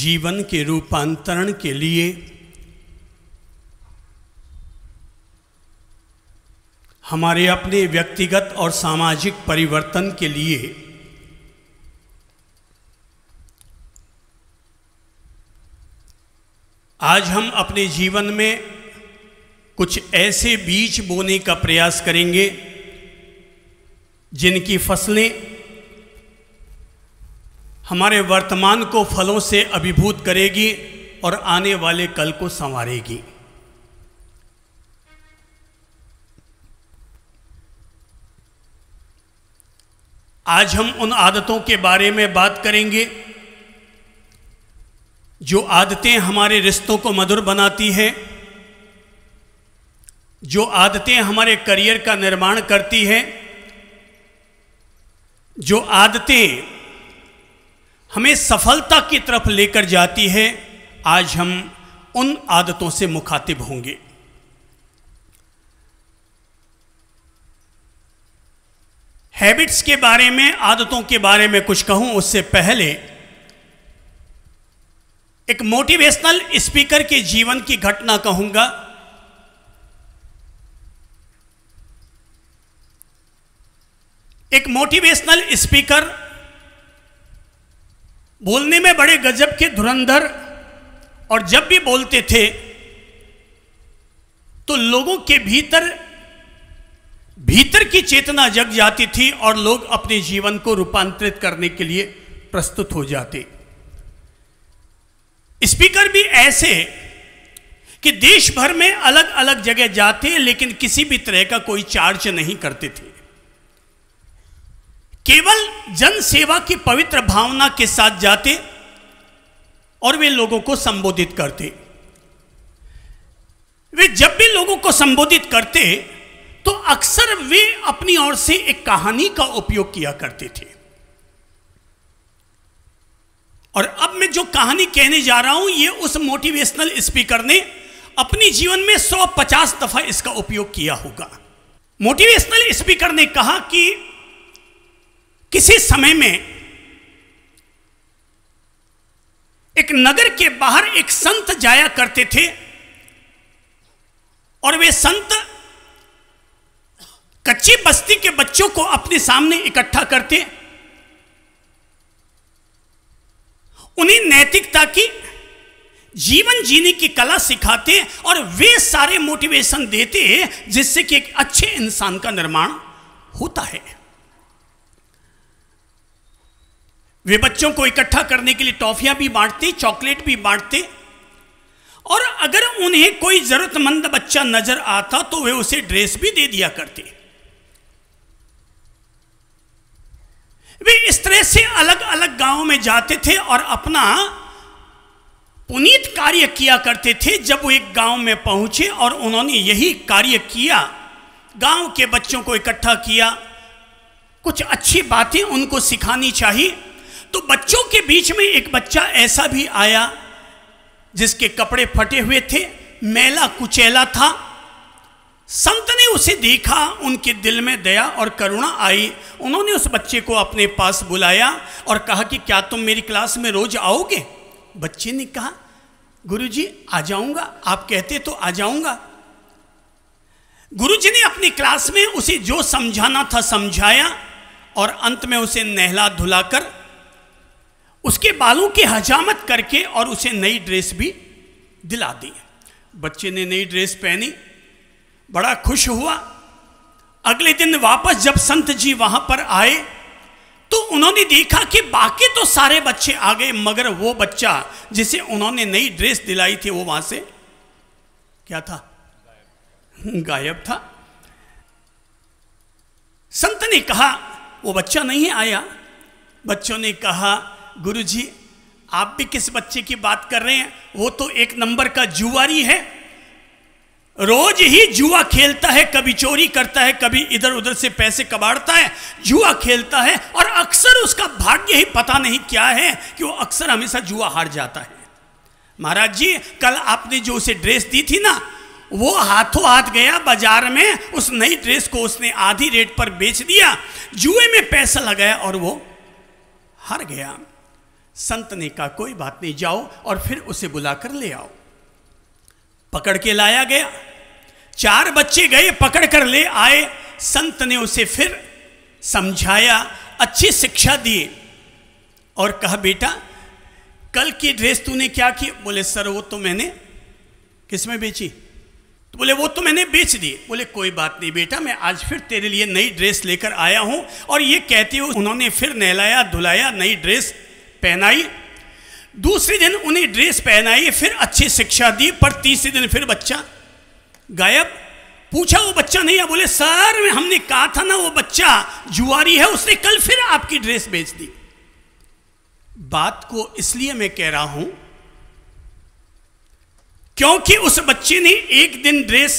जीवन के रूपांतरण के लिए हमारे अपने व्यक्तिगत और सामाजिक परिवर्तन के लिए आज हम अपने जीवन में कुछ ऐसे बीज बोने का प्रयास करेंगे जिनकी फसलें हमारे वर्तमान को फलों से अभिभूत करेगी और आने वाले कल को संवारेगी। आज हम उन आदतों के बारे में बात करेंगे जो आदतें हमारे रिश्तों को मधुर बनाती हैं, जो आदतें हमारे करियर का निर्माण करती हैं, जो आदतें हमें सफलता की तरफ लेकर जाती हैं। आज हम उन आदतों से मुखातिब होंगे। हैबिट्स के बारे में, आदतों के बारे में कुछ कहूं उससे पहले एक मोटिवेशनल स्पीकर के जीवन की घटना कहूंगा। एक मोटिवेशनल स्पीकर बोलने में बड़े गजब के धुरंधर, और जब भी बोलते थे तो लोगों के भीतर की चेतना जग जाती थी और लोग अपने जीवन को रूपांतरित करने के लिए प्रस्तुत हो जाते। स्पीकर भी ऐसे कि देश भर में अलग अलग जगह जाते, लेकिन किसी भी तरह का कोई चार्ज नहीं करते थे। केवल जन सेवा की पवित्र भावना के साथ जाते और वे लोगों को संबोधित करते। वे जब भी लोगों को संबोधित करते तो अक्सर वे अपनी ओर से एक कहानी का उपयोग किया करते थे। और अब मैं जो कहानी कहने जा रहा हूं, ये उस मोटिवेशनल स्पीकर ने अपने जीवन में 150 दफा इसका उपयोग किया होगा। मोटिवेशनल स्पीकर ने कहा कि किसी समय में एक नगर के बाहर एक संत जाया करते थे, और वे संत कच्ची बस्ती के बच्चों को अपने सामने इकट्ठा करते, उन्हें नैतिकता की, जीवन जीने की कला सिखाते और वे सारे मोटिवेशन देते जिससे कि एक अच्छे इंसान का निर्माण होता है। वे बच्चों को इकट्ठा करने के लिए टॉफियां भी बांटते, चॉकलेट भी बांटते, और अगर उन्हें कोई जरूरतमंद बच्चा नजर आता तो वे उसे ड्रेस भी दे दिया करते। वे इस तरह से अलग अलग गांवों में जाते थे और अपना पुनीत कार्य किया करते थे। जब वो एक गांव में पहुंचे और उन्होंने यही कार्य किया, गांव के बच्चों को इकट्ठा किया, कुछ अच्छी बातें उनको सिखानी चाहिए, तो बच्चों के बीच में एक बच्चा ऐसा भी आया जिसके कपड़े फटे हुए थे, मैला कुचैला था। संत ने उसे देखा, उनके दिल में दया और करुणा आई। उन्होंने उस बच्चे को अपने पास बुलाया और कहा कि क्या तुम मेरी क्लास में रोज आओगे? बच्चे ने कहा, गुरुजी आ जाऊंगा, आप कहते तो आ जाऊंगा। गुरुजी ने अपनी क्लास में उसे जो समझाना था समझाया, और अंत में उसे नहला धुलाकर उसके बालों की हजामत करके और उसे नई ड्रेस भी दिला दी। बच्चे ने नई ड्रेस पहनी, बड़ा खुश हुआ। अगले दिन वापस जब संत जी वहां पर आए तो उन्होंने देखा कि बाकी तो सारे बच्चे आ गए, मगर वो बच्चा जिसे उन्होंने नई ड्रेस दिलाई थी वो वहां से क्या था, गायब था। संत ने कहा वो बच्चा नहीं आया। बच्चों ने कहा, गुरुजी आप भी किस बच्चे की बात कर रहे हैं? वो तो एक नंबर का जुआरी है, रोज ही जुआ खेलता है, कभी चोरी करता है, कभी इधर उधर से पैसे कबाड़ता है, जुआ खेलता है, और अक्सर उसका भाग्य ही पता नहीं क्या है कि वो अक्सर हमेशा जुआ हार जाता है। महाराज जी कल आपने जो उसे ड्रेस दी थी ना, वो हाथों हाथ गया बाजार में, उस नई ड्रेस को उसने आधी रेट पर बेच दिया, जुए में पैसा लगाया और वो हार गया। संत ने कहा कोई बात नहीं, जाओ और फिर उसे बुलाकर ले आओ। पकड़ के लाया गया, 4 बच्चे गए पकड़ कर ले आए। संत ने उसे फिर समझाया, अच्छी शिक्षा दिए और कहा बेटा कल की ड्रेस तूने क्या की? बोले सर वो तो मैंने किसमें बेची? तो बोले वो तो मैंने बेच दी। बोले कोई बात नहीं बेटा, मैं आज फिर तेरे लिए नई ड्रेस लेकर आया हूँ। और ये कहते हुए उन्होंने फिर नहलाया धुलाया, नई ड्रेस पहनाई। दूसरे दिन उन्हें ड्रेस पहनाई, फिर अच्छी शिक्षा दी। पर तीसरे दिन फिर बच्चा गायब। पूछा वो बच्चा नहीं है। बोले सर हमने कहा था ना वो बच्चा जुआरी है, उसने कल फिर आपकी ड्रेस बेच दी। बात को इसलिए मैं कह रहा हूं क्योंकि उस बच्चे ने एक दिन ड्रेस,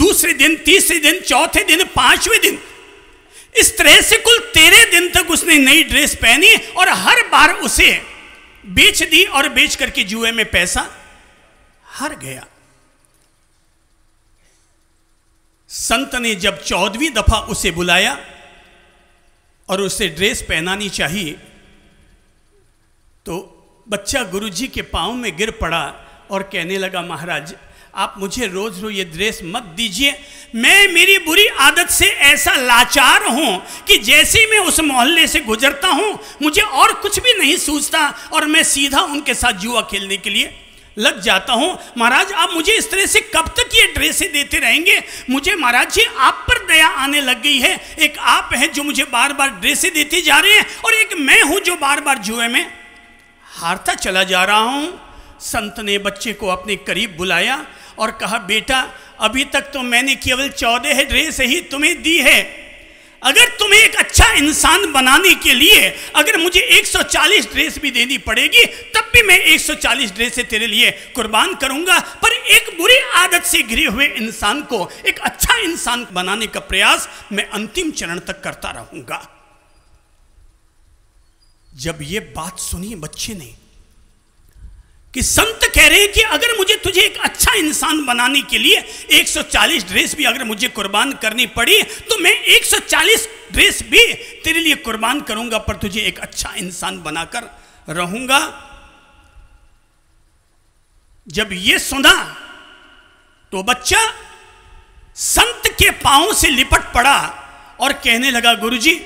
दूसरे दिन, तीसरे दिन, चौथे दिन, 5वें दिन, इस तरह से कुल 13 दिन तक उसने नई ड्रेस पहनी और हर बार उसे बेच दी और बेच करके जुए में पैसा हार गया। संत ने जब 14वीं दफा उसे बुलाया और उसे ड्रेस पहनानी चाहिए तो बच्चा गुरुजी के पाँव में गिर पड़ा और कहने लगा महाराज आप मुझे रोज़ रोज़ ये ड्रेस मत दीजिए, मैं मेरी बुरी आदत से ऐसा लाचार हूँ कि जैसे ही मैं उस मोहल्ले से गुजरता हूँ मुझे और कुछ भी नहीं सूझता और मैं सीधा उनके साथ जुआ खेलने के लिए लग जाता हूँ। महाराज आप मुझे इस तरह से कब तक ये ड्रेसें देते रहेंगे? मुझे महाराज जी आप पर दया आने लग गई है। एक आप हैं जो मुझे बार बार ड्रेसें देते जा रहे हैं और एक मैं हूँ जो बार बार जुए में हारता चला जा रहा हूँ। संत ने बच्चे को अपने करीब बुलाया और कहा बेटा अभी तक तो मैंने केवल 14 ड्रेस ही तुम्हें दी है। अगर तुम्हें एक अच्छा इंसान बनाने के लिए अगर मुझे 140 ड्रेस भी देनी पड़ेगी तब भी मैं 140 ड्रेसें तेरे लिए कुर्बान करूंगा। पर एक बुरी आदत से घिरे हुए इंसान को एक अच्छा इंसान बनाने का प्रयास मैं अंतिम चरण तक करता रहूंगा। जब ये बात सुनी बच्चे ने कि संत कह रहे हैं कि अगर मुझे तुझे एक अच्छा इंसान बनाने के लिए 140 ड्रेस भी अगर मुझे कुर्बान करनी पड़ी तो मैं 140 ड्रेस भी तेरे लिए कुर्बान करूंगा पर तुझे एक अच्छा इंसान बनाकर रहूंगा। जब ये सुना तो बच्चा संत के पांव से लिपट पड़ा और कहने लगा गुरुजी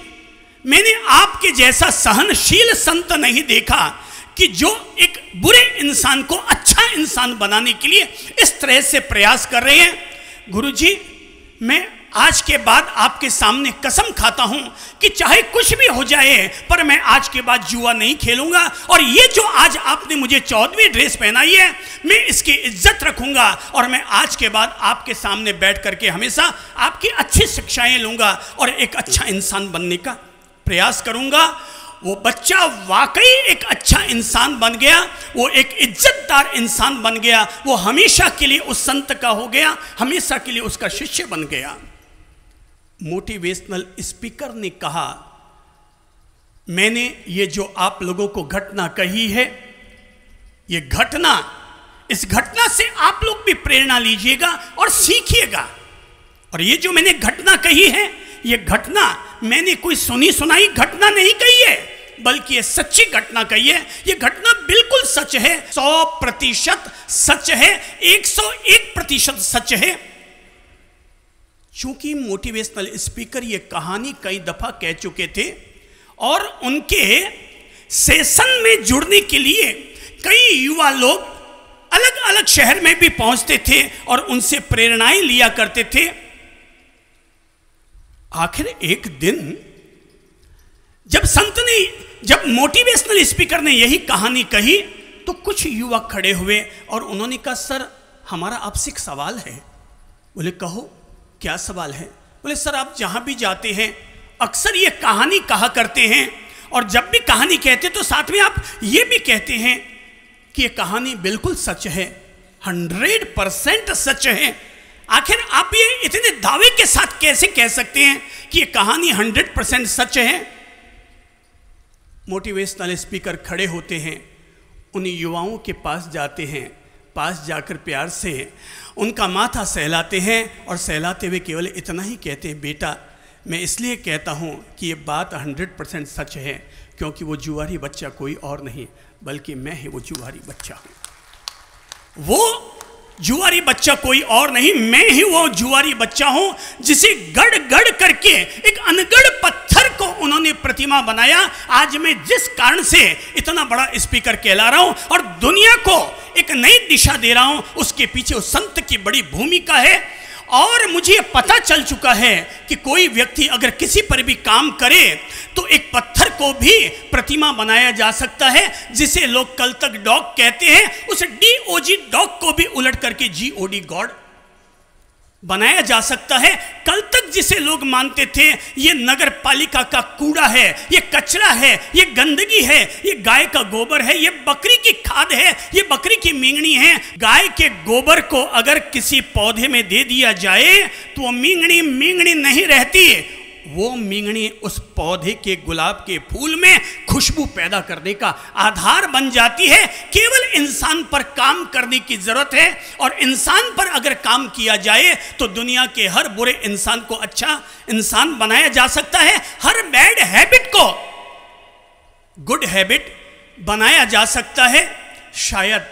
मैंने आपके जैसा सहनशील संत नहीं देखा कि जो एक बुरे इंसान को अच्छा इंसान बनाने के लिए इस तरह से प्रयास कर रहे हैं। गुरुजी मैं आज के बाद आपके सामने कसम खाता हूं कि चाहे कुछ भी हो जाए पर मैं आज के बाद जुआ नहीं खेलूंगा और ये जो आज आपने मुझे 14वीं ड्रेस पहनाई है मैं इसकी इज्जत रखूंगा और मैं आज के बाद आपके सामने बैठ करके हमेशा आपकी अच्छी शिक्षाएं लूंगा और एक अच्छा इंसान बनने का प्रयास करूंगा। वो बच्चा वाकई एक अच्छा इंसान बन गया, वो एक इज्जतदार इंसान बन गया, वो हमेशा के लिए उस संत का हो गया, हमेशा के लिए उसका शिष्य बन गया। मोटिवेशनल स्पीकर ने कहा मैंने ये जो आप लोगों को घटना कही है ये घटना, इस घटना से आप लोग भी प्रेरणा लीजिएगा और सीखिएगा। और ये जो मैंने घटना कही है ये घटना मैंने कोई सुनी सुनाई घटना नहीं कही है बल्कि ये सच्ची घटना कही है। ये घटना बिल्कुल सच है, 100% सच है, 101% सच है। चूंकि मोटिवेशनल स्पीकर ये कहानी कई दफा कह चुके थे और उनके सेशन में जुड़ने के लिए कई युवा लोग अलग अलग शहर में भी पहुंचते थे और उनसे प्रेरणाएं लिया करते थे। आखिर एक दिन जब मोटिवेशनल स्पीकर ने यही कहानी कही तो कुछ युवा खड़े हुए और उन्होंने कहा सर हमारा आपसे एक सवाल है। बोले कहो क्या सवाल है? बोले सर आप जहाँ भी जाते हैं अक्सर ये कहानी कहा करते हैं और जब भी कहानी कहते तो साथ में आप ये भी कहते हैं कि ये कहानी बिल्कुल सच है, 100% सच है। आखिर आप ये इतने दावे के साथ कैसे कह सकते हैं कि ये कहानी 100% सच है? मोटिवेशनल स्पीकर खड़े होते हैं, उन युवाओं के पास जाते हैं, पास जाकर प्यार से उनका माथा सहलाते हैं और सहलाते हुए केवल इतना ही कहते हैं बेटा मैं इसलिए कहता हूँ कि ये बात 100% सच है, क्योंकि वो जुआरी बच्चा कोई और नहीं बल्कि मैं ही वो जुआरी बच्चा हूँ। वो जुआरी बच्चा कोई और नहीं, मैं ही वो जुआरी बच्चा हूँ जिसे गड़ गड़ करके एक अनगढ़ पत्थर को उन्होंने प्रतिमा बनाया। आज मैं जिस कारण से इतना बड़ा स्पीकर कहला रहा हूँ और दुनिया को एक नई दिशा दे रहा हूँ, उसके पीछे उस संत की बड़ी भूमिका है। और मुझे पता चल चुका है कि कोई व्यक्ति अगर किसी पर भी काम करे तो एक पत्थर को भी प्रतिमा बनाया जा सकता है, जिसे लोग कल तक डॉग कहते हैं, उस डीओजी डॉग को भी उलट करके जीओडी गॉड बनाया जा सकता है। कल तक जिसे लोग मानते थे ये नगर पालिका का कूड़ा है, ये कचरा है, ये गंदगी है, ये गाय का गोबर है, ये बकरी की खाद है, ये बकरी की मिंगनी है। गाय के गोबर को अगर किसी पौधे में दे दिया जाए तो वो मिंगनी मिंगनी नहीं रहती, वो मिंगनी उस पौधे के गुलाब के फूल में खुशबू पैदा करने का आधार बन जाती है। केवल इंसान पर काम करने की जरूरत है, और इंसान पर अगर काम किया जाए तो दुनिया के हर बुरे इंसान को अच्छा इंसान बनाया जा सकता है, हर बैड हैबिट को गुड हैबिट बनाया जा सकता है। शायद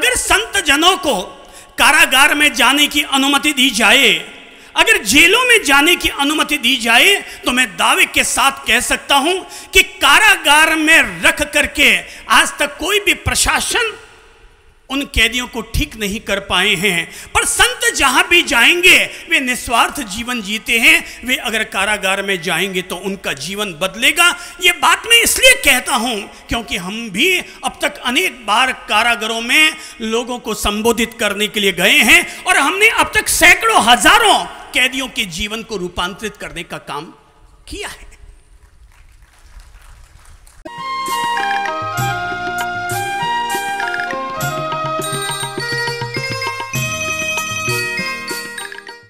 अगर संत जनों को कारागार में जाने की अनुमति दी जाए, अगर जेलों में जाने की अनुमति दी जाए, तो मैं दावे के साथ कह सकता हूं कि कारागार में रख करके आज तक कोई भी प्रशासन उन कैदियों को ठीक नहीं कर पाए हैं। पर संत जहां भी जाएंगे वे निस्वार्थ जीवन जीते हैं, वे अगर कारागार में जाएंगे तो उनका जीवन बदलेगा। ये बात मैं इसलिए कहता हूं क्योंकि हम भी अब तक अनेक बार कारागारों में लोगों को संबोधित करने के लिए गए हैं, और हमने अब तक सैकड़ों हजारों कैदियों के जीवन को रूपांतरित करने का काम किया है।